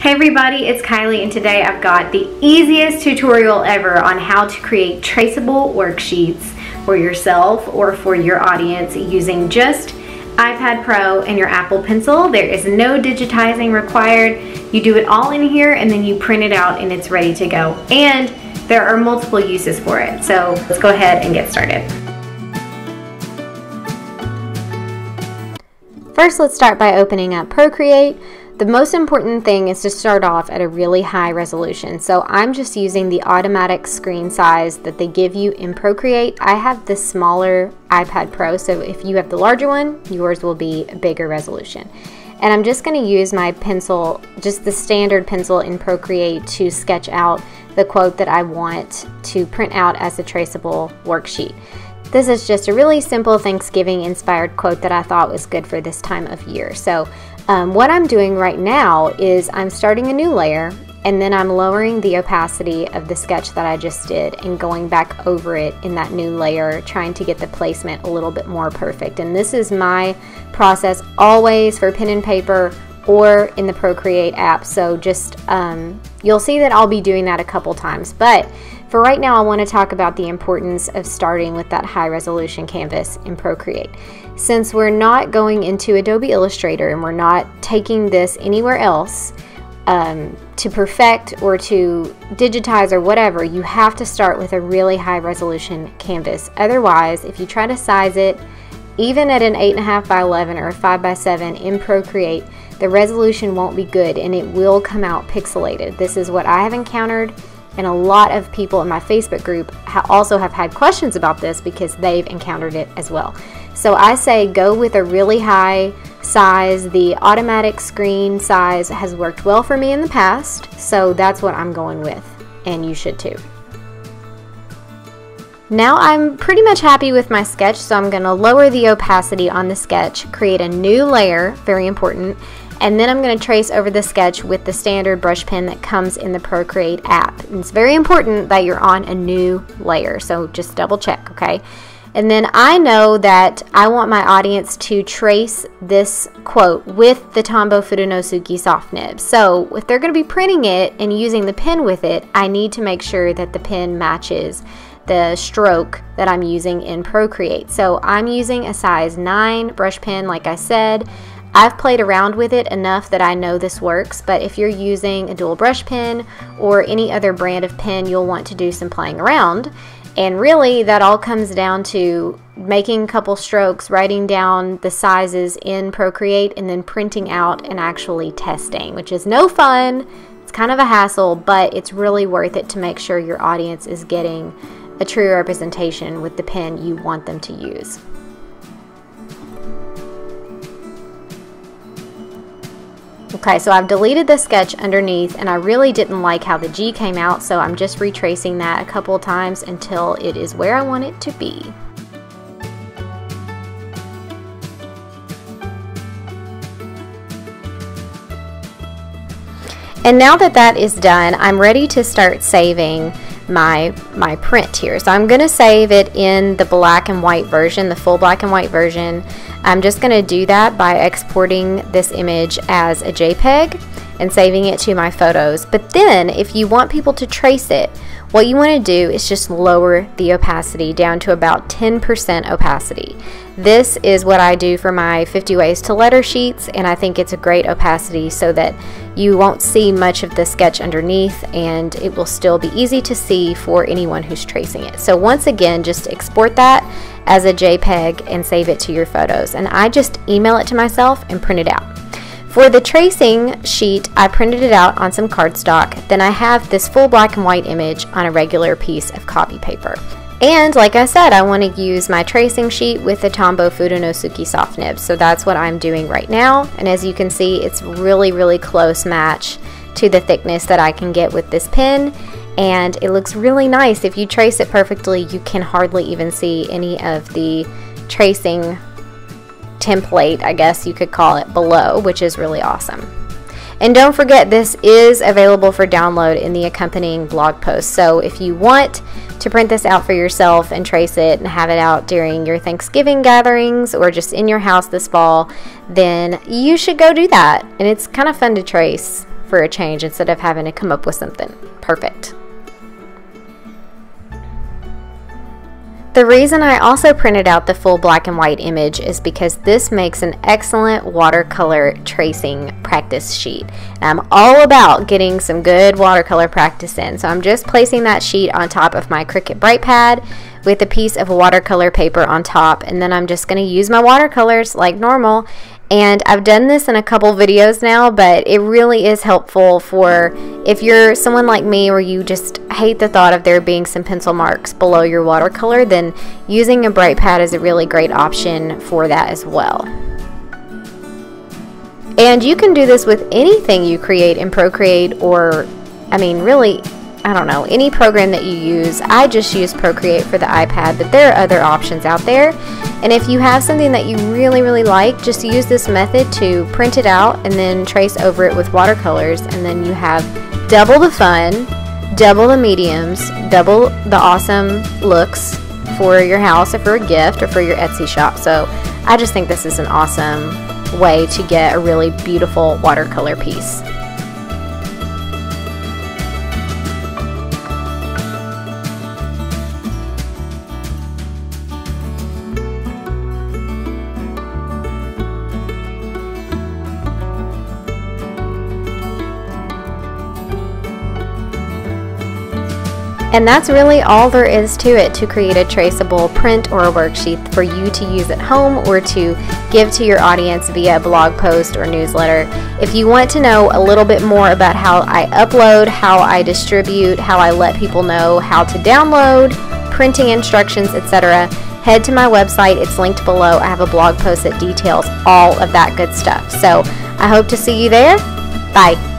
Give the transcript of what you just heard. Hey everybody, it's Kylie and today I've got the easiest tutorial ever on how to create traceable worksheets for yourself or for your audience using just iPad Pro and your Apple Pencil. There is no digitizing required. You do it all in here and then you print it out and it's ready to go. And there are multiple uses for it. So let's go ahead and get started. First, let's start by opening up Procreate. The most important thing is to start off at a really high resolution. So I'm just using the automatic screen size that they give you in Procreate. I have the smaller iPad Pro, so if you have the larger one, yours will be a bigger resolution. And I'm just going to use my pencil, just the standard pencil in Procreate, to sketch out the quote that I want to print out as a traceable worksheet. This is just a really simple Thanksgiving-inspired quote that I thought was good for this time of year. So what I'm doing right now is I'm starting a new layer and then I'm lowering the opacity of the sketch that I just did and going back over it in that new layer, trying to get the placement a little bit more perfect. And this is my process always for pen and paper or in the Procreate app. So just you'll see that I'll be doing that a couple times. But for right now, I want to talk about the importance of starting with that high resolution canvas in Procreate. Since we're not going into Adobe Illustrator and we're not taking this anywhere else to perfect or to digitize or whatever, you have to start with a really high resolution canvas. Otherwise, if you try to size it, even at an 8.5 by 11 or a 5 by 7 in Procreate, the resolution won't be good and it will come out pixelated. This is what I have encountered. And a lot of people in my Facebook group also have had questions about this because they've encountered it as well. So I say go with a really high size. The automatic screen size has worked well for me in the past, so that's what I'm going with, and you should too. Now I'm pretty much happy with my sketch, so I'm going to lower the opacity on the sketch, create a new layer, very important, and then I'm going to trace over the sketch with the standard brush pen that comes in the Procreate app. And it's very important that you're on a new layer, so just double check, okay? And then I know that I want my audience to trace this quote with the Tombow Fudenosuke soft nib. So if they're going to be printing it and using the pen with it, I need to make sure that the pen matches the stroke that I'm using in Procreate. So I'm using a size 9 brush pen, like I said. I've played around with it enough that I know this works, but if you're using a dual brush pen or any other brand of pen, you'll want to do some playing around. And really, that all comes down to making a couple strokes, writing down the sizes in Procreate, and then printing out and actually testing, which is no fun. It's kind of a hassle, but it's really worth it to make sure your audience is getting a true representation with the pen you want them to use. Okay, so I've deleted the sketch underneath and I really didn't like how the G came out, so I'm just retracing that a couple of times until it is where I want it to be. And now that that is done, I'm ready to start saving my print here. So I'm going to save it in the black and white version, the full black and white version. I'm just going to do that by exporting this image as a JPEG and saving it to my photos. But then if you want people to trace it, what you want to do is just lower the opacity down to about 10% opacity. This is what I do for my 50 ways to letter sheets, and I think it's a great opacity so that you won't see much of the sketch underneath and it will still be easy to see for anyone who's tracing it. So once again, just export that as a JPEG and save it to your photos. And I just email it to myself and print it out. For the tracing sheet, I printed it out on some cardstock. Then I have this full black and white image on a regular piece of copy paper. And like I said, I want to use my tracing sheet with the Tombow Fudenosuke soft nib. So that's what I'm doing right now. And as you can see, it's really, really close match to the thickness that I can get with this pen. And it looks really nice. If you trace it perfectly, you can hardly even see any of the tracing template, I guess you could call it, below, which is really awesome. And don't forget, this is available for download in the accompanying blog post. So if you want to print this out for yourself and trace it and have it out during your Thanksgiving gatherings or just in your house this fall, then you should go do that. And it's kind of fun to trace for a change instead of having to come up with something. Perfect. The reason I also printed out the full black and white image is because this makes an excellent watercolor tracing practice sheet. I'm all about getting some good watercolor practice in, so I'm just placing that sheet on top of my Cricut Bright Pad with a piece of watercolor paper on top, and then I'm just going to use my watercolors like normal. And I've done this in a couple videos now, but it really is helpful for if you're someone like me where you just hate the thought of there being some pencil marks below your watercolor, then using a bright pad is a really great option for that as well. And you can do this with anything you create in Procreate or, I mean, really, I don't know, any program that you use. I just use Procreate for the iPad, but there are other options out there. And if you have something that you really, really like, just use this method to print it out and then trace over it with watercolors, and then you have double the fun, double the mediums, double the awesome looks for your house or for a gift or for your Etsy shop. So I just think this is an awesome way to get a really beautiful watercolor piece. And that's really all there is to it to create a traceable print or a worksheet for you to use at home or to give to your audience via a blog post or newsletter. If you want to know a little bit more about how I upload, how I distribute, how I let people know how to download, printing instructions, etc., head to my website. It's linked below. I have a blog post that details all of that good stuff. So I hope to see you there. Bye.